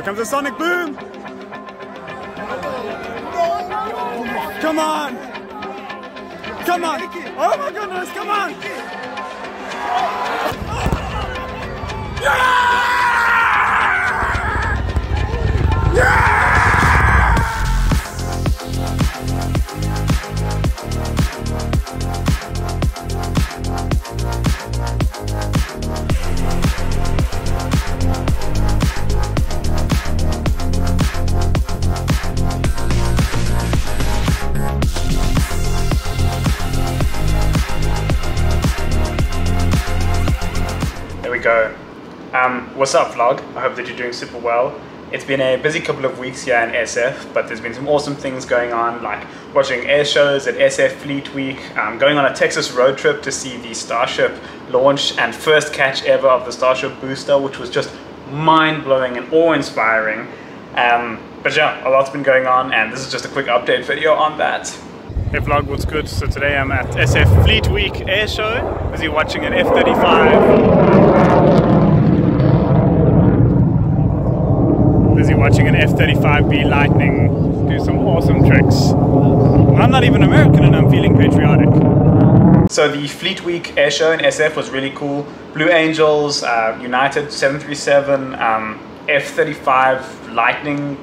Here comes a sonic boom! Come on! Come on! Oh my goodness, come on! Yeah! Yeah! Go. What's up vlog? I hope that you're doing super well. It's been a busy couple of weeks here in SF, but there's been some awesome things going on, like watching air shows at SF Fleet Week, going on a Texas road trip to see the Starship launch and first catch ever of the Starship booster, which was just mind-blowing and awe-inspiring. But yeah, a lot's been going on, and this is just a quick update video on that. Hey vlog, what's good? So today I'm at SF Fleet Week air show, busy watching an F-35B Lightning do some awesome tricks. I'm not even American and I'm feeling patriotic. So the Fleet Week air show in SF was really cool. Blue Angels, United 737, F-35 Lightning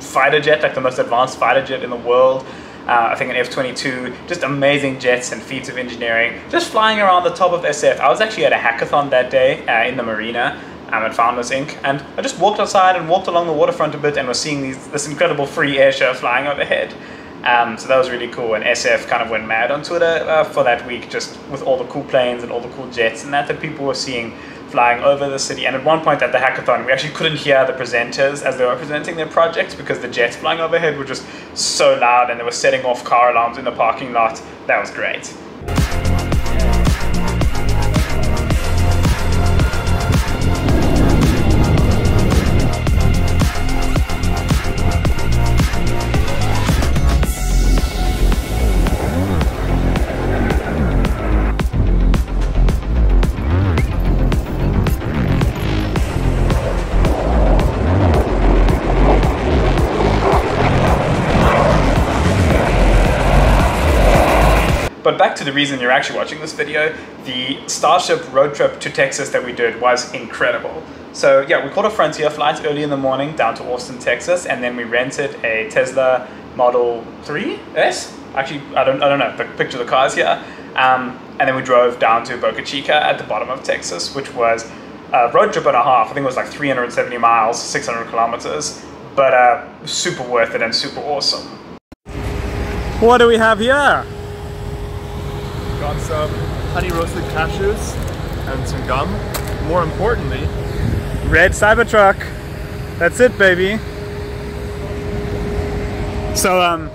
fighter jet, like the most advanced fighter jet in the world. I think an F-22, just amazing jets and feats of engineering, just flying around the top of SF. I was actually at a hackathon that day in the marina. At Founders Inc. And I just walked outside and walked along the waterfront a bit and was seeing this incredible free air show flying overhead. So that was really cool, and SF kind of went mad on Twitter for that week, just with all the cool planes and all the cool jets and that people were seeing flying over the city. And at one point at the hackathon we actually couldn't hear the presenters as they were presenting their projects because the jets flying overhead were just so loud and they were setting off car alarms in the parking lot. That was great. But back to the reason you're actually watching this video, the Starship road trip to Texas that we did was incredible. So yeah, we caught a Frontier flight early in the morning down to Austin, Texas, and then we rented a Tesla Model 3 S? Actually, I don't know, the picture of the car's here. And then we drove down to Boca Chica at the bottom of Texas, which was a road trip and a half. I think it was like 370 miles, 600 kilometers, but super worth it and super awesome. What do we have here? Got some honey roasted cashews and some gum. More importantly, red Cybertruck. That's it, baby. So,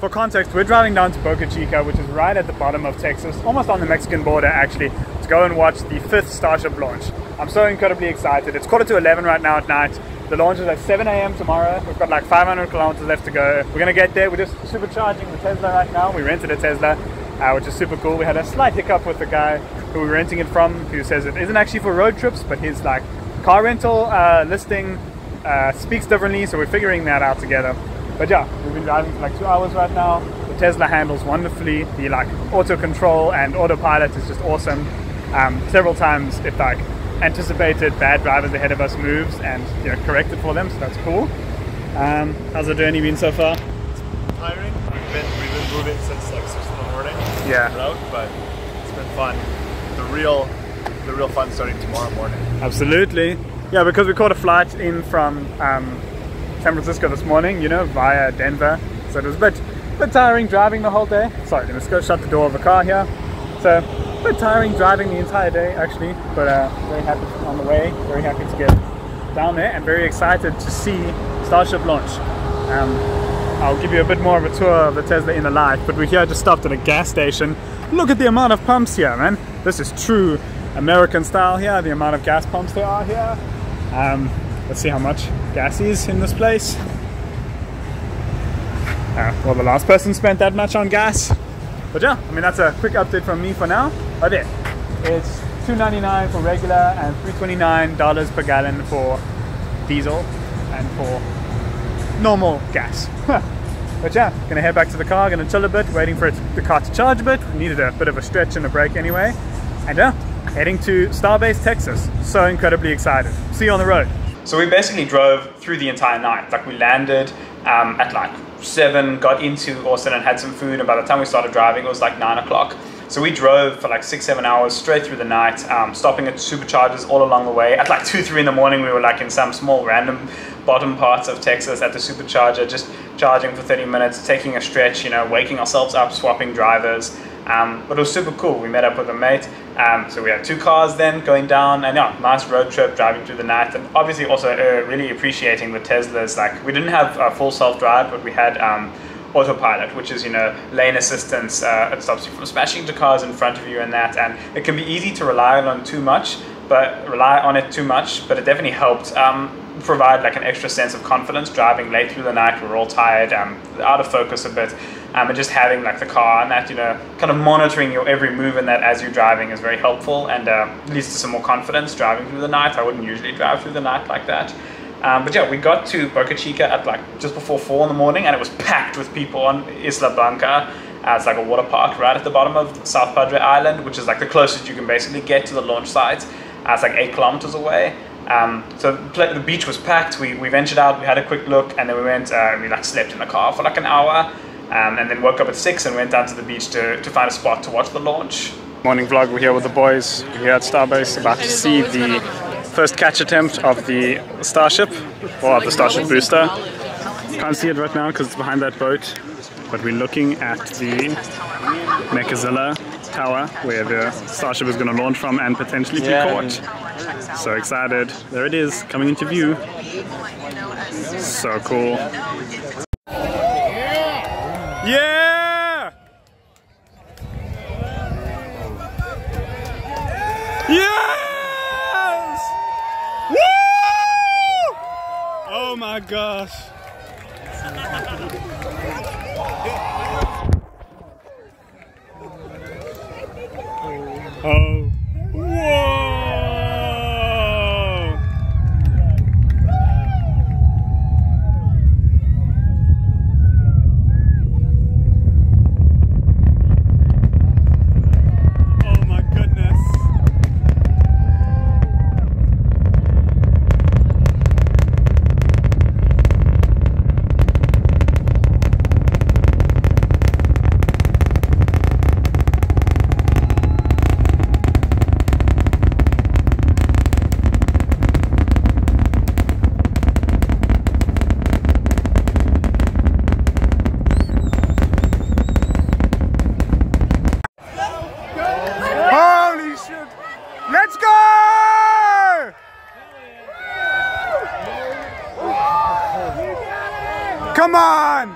for context, we're driving down to Boca Chica, which is right at the bottom of Texas, almost on the Mexican border, actually, to go and watch the 5th Starship launch. I'm so incredibly excited. It's 11:15 right now at night. The launch is at 7 a.m. tomorrow. We've got like 500 kilometers left to go. We're gonna get there. We're just supercharging the Tesla right now. We rented a Tesla. Which is super cool. We had a slight hiccup with the guy who we were renting it from, who says it isn't actually for road trips, but his like car rental listing speaks differently, so we're figuring that out together. But yeah, we've been driving for like 2 hours right now. The Tesla handles wonderfully. The like auto control and autopilot is just awesome. Several times it like anticipated bad drivers ahead of us moves and, you know, corrected for them, so that's cool. How's the journey been so far? It's tiring. We've been moving since like 6 in the morning. Yeah. Out, but it's been fun. The real fun starting tomorrow morning. Absolutely. Yeah, because we caught a flight in from San Francisco this morning, you know, via Denver. So it was a bit tiring driving the whole day. Sorry, let's go shut the door of a car here. So a bit tiring driving the entire day actually, but very happy on the way, very happy to get down there and very excited to see Starship launch. I'll give you a bit more of a tour of the Tesla in the light, but we're here just stopped at a gas station. Look at the amount of pumps here, man. This is true American style here, the amount of gas pumps there are here. Let's see how much gas is in this place. Well, the last person spent that much on gas. But yeah, I mean, that's a quick update from me for now. Oh dear. It's $2.99 for regular and $3.29 per gallon for diesel. and for normal gas. But yeah, gonna head back to the car, gonna chill a bit, waiting for the car to charge a bit. We needed a bit of a stretch and a break anyway. And yeah, heading to Starbase, Texas. So incredibly excited. See you on the road. So we basically drove through the entire night. Like we landed at like 7, got into Austin and had some food. And by the time we started driving, it was like 9 o'clock. So we drove for like 6-7 hours straight through the night, stopping at superchargers all along the way. At like 2-3 in the morning, we were like in some small random bottom parts of Texas at the supercharger, just charging for 30 minutes, taking a stretch, you know, waking ourselves up, swapping drivers. But it was super cool. We met up with a mate. So we had 2 cars then going down, and yeah, nice road trip driving through the night. And obviously also really appreciating the Teslas. Like we didn't have full self-drive, but we had autopilot, which is, you know, lane assistance. It stops you from smashing into cars in front of you and that, and it can be easy to rely on it too much, but it definitely helped provide like an extra sense of confidence. Driving late through the night, we're all tired, out of focus a bit, and just having like the car and that, you know, kind of monitoring your every move and that as you're driving is very helpful, and leads to some more confidence driving through the night. I wouldn't usually drive through the night like that. But yeah, we got to Boca Chica at like just before 4 in the morning, and it was packed with people on Isla Blanca. It's like a water park right at the bottom of South Padre Island, which is like the closest you can basically get to the launch site. It's like 8 kilometers away. So the beach was packed. We ventured out, we had a quick look, and then we went and we like slept in the car for like an hour, and then woke up at 6 and went down to the beach to find a spot to watch the launch. Morning vlog, we're here with the boys. We're here at Starbase, about to see the first catch attempt of the Starship, or of the Starship booster. Can't see it right now because it's behind that boat, but we're looking at the Mechazilla Tower where the Starship is going to launch from and potentially be caught. So excited. There it is, coming into view. So cool. Yeah! Oh my gosh. Oh. Whoa. Oh my goodness. Come on!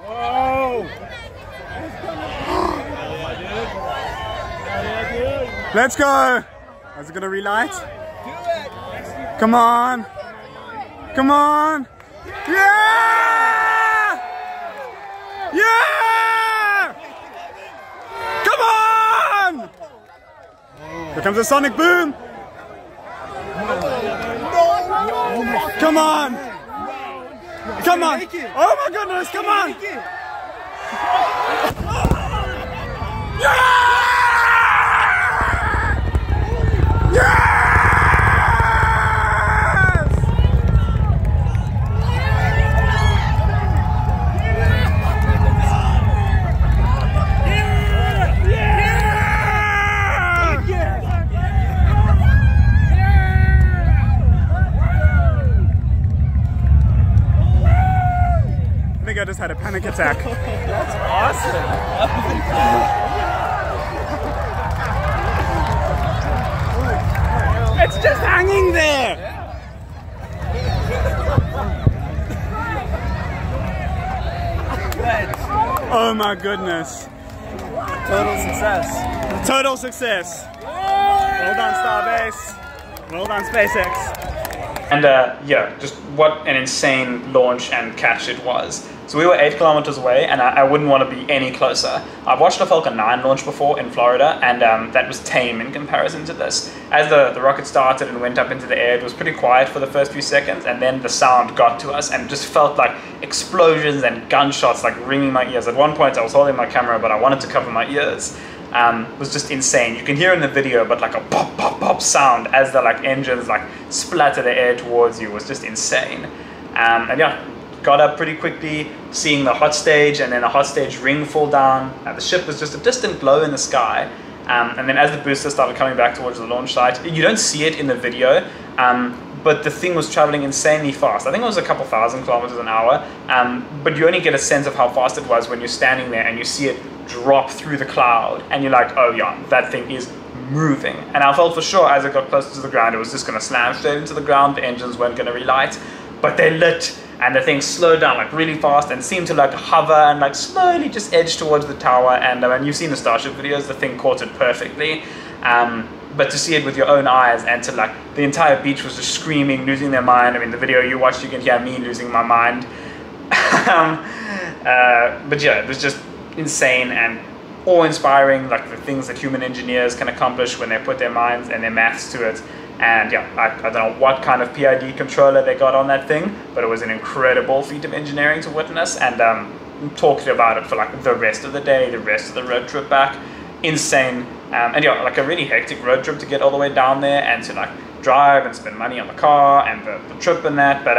Whoa! Let's go! Is it gonna relight? Come on! Come on! Yeah! Yeah! Come on! Here comes a sonic boom! Come on! Come on! Oh my goodness, come on! Yeah! I just had a panic attack. That's awesome. It's just hanging there. Yeah. Oh my goodness. Total success. Total success. Well done, Starbase. Well done, SpaceX. And yeah, just what an insane launch and catch it was. So we were 8 kilometers away, and I wouldn't want to be any closer. I've watched a Falcon 9 launch before in Florida, and that was tame in comparison to this. As the rocket started and went up into the air, it was pretty quiet for the first few seconds, and then the sound got to us and just felt like explosions and gunshots like ringing my ears. At one point I was holding my camera, but I wanted to cover my ears. It was just insane. You can hear in the video, but like a pop, pop, pop sound as the like engines like splatter the air towards you was just insane. And yeah, got up pretty quickly, seeing the hot stage and then a hot stage ring fall down. The ship was just a distant glow in the sky. And then as the booster started coming back towards the launch site, you don't see it in the video, but the thing was traveling insanely fast. I think it was a couple thousand kilometers an hour, but you only get a sense of how fast it was when you're standing there and you see it drop through the cloud, and you're like, oh yeah, that thing is moving. And I felt for sure as it got closer to the ground, it was just gonna slam straight into the ground, the engines weren't gonna relight, but they lit, and the thing slowed down like really fast and seemed to like hover and like slowly just edge towards the tower. And you've seen the Starship videos, the thing caught it perfectly. But to see it with your own eyes, and to like, the entire beach was just screaming, losing their mind. I mean, the video you watched, you can hear me losing my mind. But yeah, it was just insane and awe-inspiring, like the things that human engineers can accomplish when they put their minds and their maths to it. And yeah, I don't know what kind of PID controller they got on that thing, but it was an incredible feat of engineering to witness. And talked about it for like the rest of the day, the rest of the road trip back. Insane. And yeah, like a really hectic road trip to get all the way down there and to like drive and spend money on the car and the trip and that. But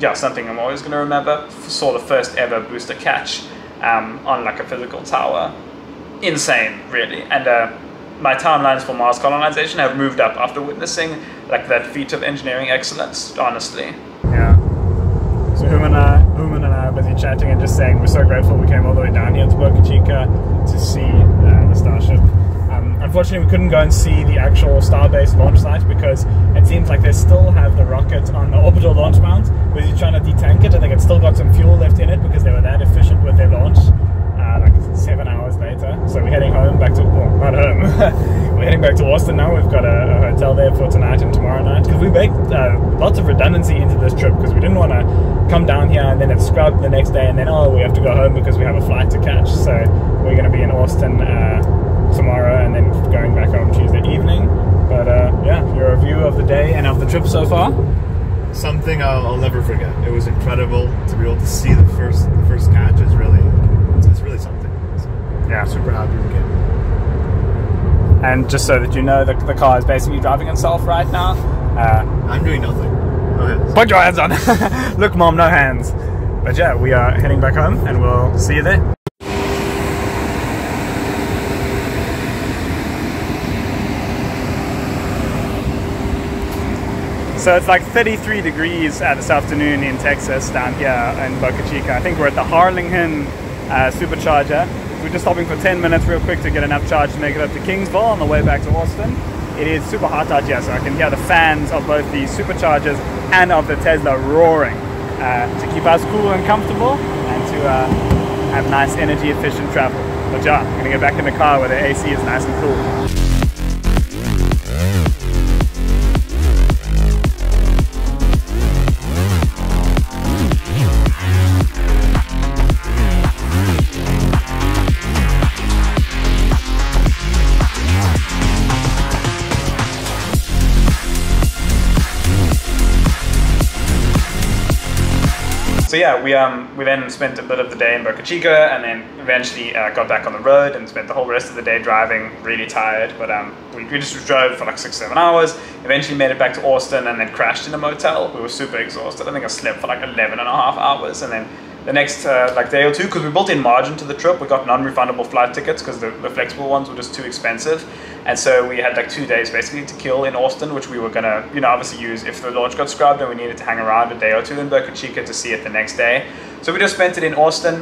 yeah, something I'm always going to remember. Saw the first ever booster catch on like a physical tower. Insane, really. And my timelines for Mars colonization have moved up after witnessing like that feat of engineering excellence, honestly. Yeah. So Human and I were busy chatting and just saying we're so grateful we came all the way down here to Boca Chica to see the Starship. Unfortunately, we couldn't go and see the actual Starbase launch site because it seems like they still have the rocket on the orbital launch mount. Busy trying to detank it. I think it's still got some fuel left in it because they were that efficient with their launch. Like 7 hours later, so we're heading home back to, well, not home, we're heading back to Austin now. We've got a hotel there for tonight and tomorrow night, because we baked lots of redundancy into this trip, because we didn't want to come down here and then it's scrubbed the next day and then, oh, we have to go home because we have a flight to catch. So we're going to be in Austin tomorrow and then going back home Tuesday evening. But yeah, your review of the day and of the trip so far? Something I'll never forget. It was incredible to be able to see the first catch. Is really, it's really something. So, yeah, I'm super happy with it. And just so that you know, the car is basically driving itself right now. I'm doing nothing. No, put your hands on. Look, Mom, no hands. But yeah, we are heading back home, and we'll see you there. So it's like 33 degrees this afternoon in Texas, down here in Boca Chica. I think we're at the Harlingen supercharger. We're just stopping for 10 minutes real quick to get enough charge to make it up to Kingsville on the way back to Austin. It is super hot out here, so I can hear the fans of both the superchargers and of the Tesla roaring to keep us cool and comfortable and to have nice energy efficient travel. But yeah, I'm gonna get back in the car where the AC is nice and cool. So yeah, we then spent a bit of the day in Boca Chica, and then eventually got back on the road and spent the whole rest of the day driving, really tired. But we just drove for like 6-7 hours, eventually made it back to Austin and then crashed in a motel. We were super exhausted. I think I slept for like 11 and a half hours, and then the next like day or two, because we built in margin to the trip, we got non-refundable flight tickets because the flexible ones were just too expensive. And so we had like 2 days basically to kill in Austin, which we were gonna, you know, obviously use if the launch got scrubbed and we needed to hang around a day or two in Boca Chica to see it the next day. So we just spent it in Austin,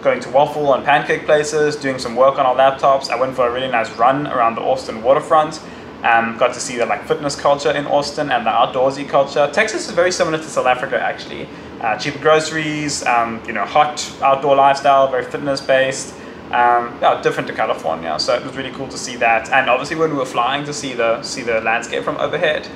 going to waffle and pancake places, doing some work on our laptops. I went for a really nice run around the Austin waterfront. Got to see the like fitness culture in Austin and the outdoorsy culture. Texas is very similar to South Africa actually. Cheaper groceries, you know, hot outdoor lifestyle, very fitness based. Yeah, different to California, so it was really cool to see that. And obviously when we were flying, to see the landscape from overhead.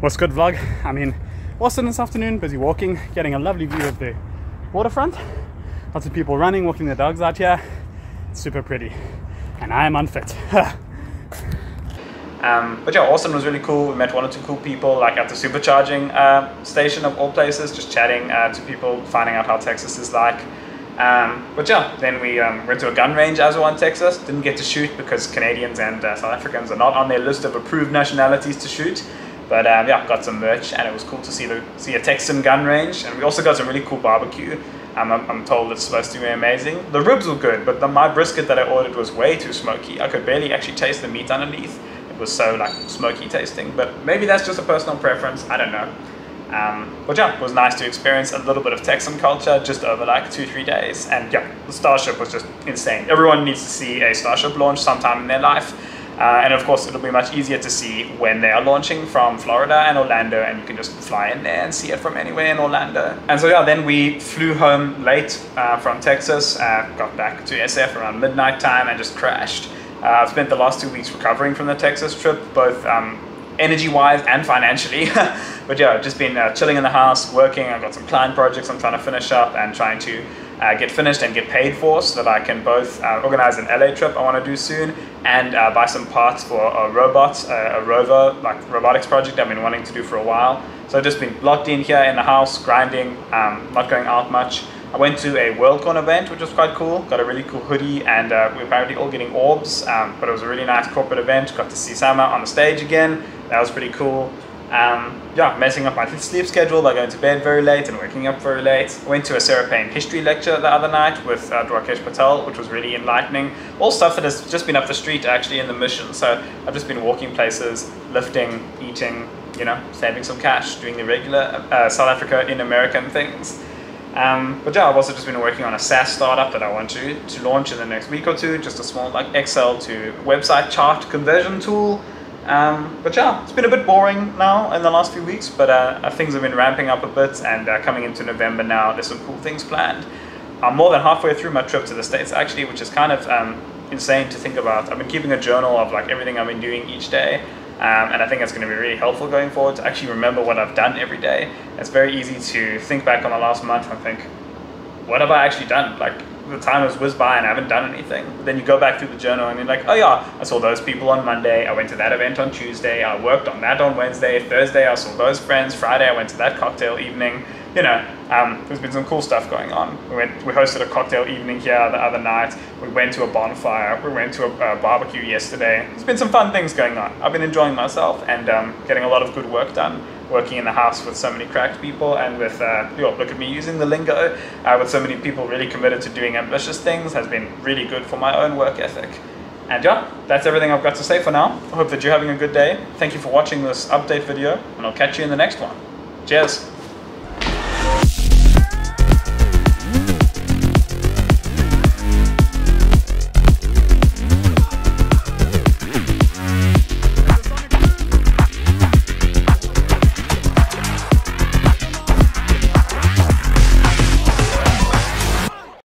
What's good, vlog? I'm in Boston this afternoon, busy walking, getting a lovely view of the waterfront. Lots of people running, walking their dogs out here. It's super pretty. And I am unfit. But yeah, Austin was really cool. We met one or two cool people, like at the supercharging station of all places, just chatting to people, finding out how Texas is like. But yeah, then we went to a gun range as well in Texas. Didn't get to shoot because Canadians and South Africans are not on their list of approved nationalities to shoot. But yeah, got some merch, and it was cool to see a Texan gun range. And we also got some really cool barbecue. I'm told it's supposed to be amazing. The ribs were good, but my brisket that I ordered was way too smoky. I could barely actually taste the meat underneath. It was so like smoky tasting, but maybe that's just a personal preference, I don't know. But yeah, it was nice to experience a little bit of Texan culture just over like 2-3 days. And yeah, the Starship was just insane. Everyone needs to see a Starship launch sometime in their life. And of course, it'll be much easier to see when they are launching from Florida and Orlando, and you can just fly in there and see it from anywhere in Orlando. And so yeah, then we flew home late from Texas, got back to SF around midnight time and just crashed. I've spent the last 2 weeks recovering from the Texas trip, both energy-wise and financially. But yeah, just been chilling in the house, working. I've got some client projects I'm trying to finish up and trying to get finished and get paid for, so that I can both organize an LA trip I want to do soon and buy some parts for a robot, a rover, like robotics project I've been wanting to do for a while. So I've just been locked in here in the house, grinding, not going out much. I went to a Worldcon event, which was quite cool. Got a really cool hoodie, and we're apparently all getting orbs, but it was a really nice corporate event. Got to see Sama on the stage again. That was pretty cool. Yeah, messing up my sleep schedule by going to bed very late and waking up very late. I went to a Sarah Payne history lecture the other night with Dwarkesh Patel, which was really enlightening. All stuff that has just been up the street actually in the mission. So I've just been walking places, lifting, eating, you know, saving some cash, doing the regular South Africa in American things. But yeah, I've also just been working on a SaaS startup that I want to launch in the next week or two. Just a small like Excel to website chart conversion tool. But yeah, it's been a bit boring now in the last few weeks, but things have been ramping up a bit, and coming into November now, there's some cool things planned. I'm more than halfway through my trip to the States actually, which is kind of insane to think about. I've been keeping a journal of like everything I've been doing each day. And I think that's going to be really helpful going forward to actually remember what I've done every day. It's very easy to think back on the last month and think, what have I actually done? Like, the time has whizzed by and I haven't done anything. But then you go back through the journal and you're like, oh yeah, I saw those people on Monday, I went to that event on Tuesday, I worked on that on Wednesday, Thursday I saw those friends, Friday I went to that cocktail evening. You know, there's been some cool stuff going on. We hosted a cocktail evening here the other night. We went to a bonfire. We went to a barbecue yesterday. There's been some fun things going on. I've been enjoying myself and getting a lot of good work done. Working in the house with so many cracked people, and with, look at me using the lingo, with so many people really committed to doing ambitious things, has been really good for my own work ethic. And yeah, that's everything I've got to say for now. I hope that you're having a good day. Thank you for watching this update video, and I'll catch you in the next one. Cheers.